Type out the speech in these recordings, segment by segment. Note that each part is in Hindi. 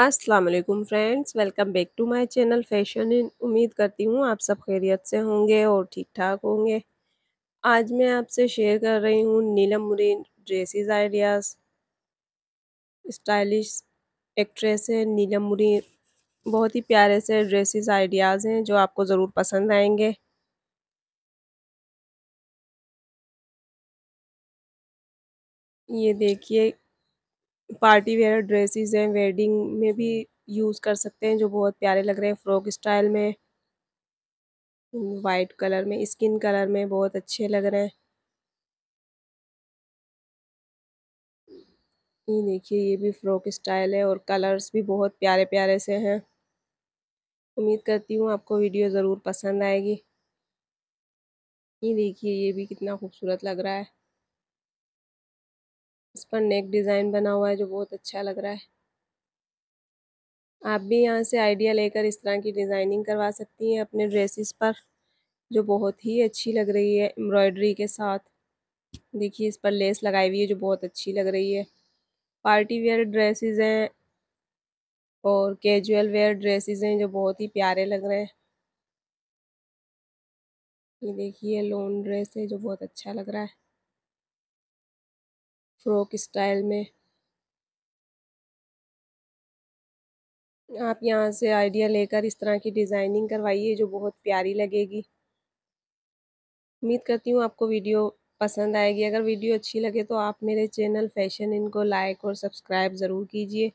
अस्सलाम वालेकुम friends, welcome back to my channel fashion in. उम्मीद करती हूँ आप सब खैरियत से होंगे और ठीक ठाक होंगे। आज मैं आपसे शेयर कर रही हूँ Neelam Munir dresses ideas. Stylish actress है नीलम मुनीर, बहुत ही प्यारे से ड्रेसेस आइडियाज़ हैं जो आपको ज़रूर पसंद आएंगे। ये देखिए पार्टी वेयर ड्रेसेस हैं, वेडिंग में भी यूज़ कर सकते हैं, जो बहुत प्यारे लग रहे हैं। फ्रॉक स्टाइल में, वाइट कलर में, स्किन कलर में बहुत अच्छे लग रहे हैं। ये देखिए, ये भी फ्रॉक स्टाइल है और कलर्स भी बहुत प्यारे प्यारे से हैं। उम्मीद करती हूँ आपको वीडियो ज़रूर पसंद आएगी। ये देखिए, ये भी कितना खूबसूरत लग रहा है। इस पर नेक डिज़ाइन बना हुआ है जो बहुत अच्छा लग रहा है। आप भी यहाँ से आइडिया लेकर इस तरह की डिज़ाइनिंग करवा सकती हैं अपने ड्रेसेस पर, जो बहुत ही अच्छी लग रही है एम्ब्रॉयडरी के साथ। देखिए इस पर लेस लगाई हुई है जो बहुत अच्छी लग रही है। पार्टी वेयर ड्रेसेस हैं और कैजुअल वेयर ड्रेसेस हैं जो बहुत ही प्यारे लग रहे हैं। ये देखिए लॉन्ग ड्रेस है जो बहुत अच्छा लग रहा है फ्रॉक स्टाइल में। आप यहाँ से आइडिया लेकर इस तरह की डिज़ाइनिंग करवाइए जो बहुत प्यारी लगेगी। उम्मीद करती हूँ आपको वीडियो पसंद आएगी। अगर वीडियो अच्छी लगे तो आप मेरे चैनल फैशन इन को लाइक और सब्सक्राइब ज़रूर कीजिए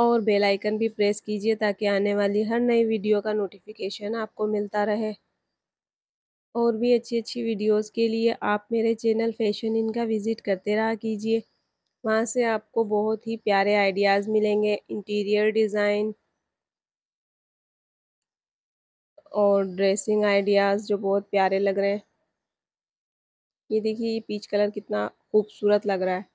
और बेल आइकन भी प्रेस कीजिए ताकि आने वाली हर नई वीडियो का नोटिफिकेशन आपको मिलता रहे। और भी अच्छी अच्छी वीडियोस के लिए आप मेरे चैनल फैशन इन का विज़िट करते रहा कीजिए। वहाँ से आपको बहुत ही प्यारे आइडियाज़ मिलेंगे, इंटीरियर डिज़ाइन और ड्रेसिंग आइडियाज़ जो बहुत प्यारे लग रहे हैं। ये देखिए, ये पीच कलर कितना खूबसूरत लग रहा है।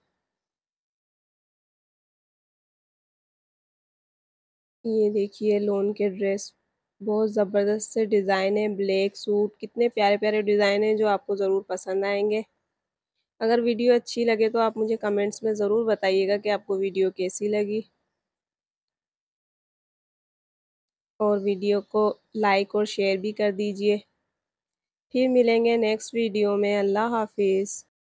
ये देखिए लॉन के ड्रेस, बहुत ज़बरदस्त से डिज़ाइन है। ब्लैक सूट, कितने प्यारे प्यारे डिज़ाइन हैं जो आपको ज़रूर पसंद आएंगे। अगर वीडियो अच्छी लगे तो आप मुझे कमेंट्स में ज़रूर बताइएगा कि आपको वीडियो कैसी लगी, और वीडियो को लाइक और शेयर भी कर दीजिए। फिर मिलेंगे नेक्स्ट वीडियो में। अल्लाह हाफिज़।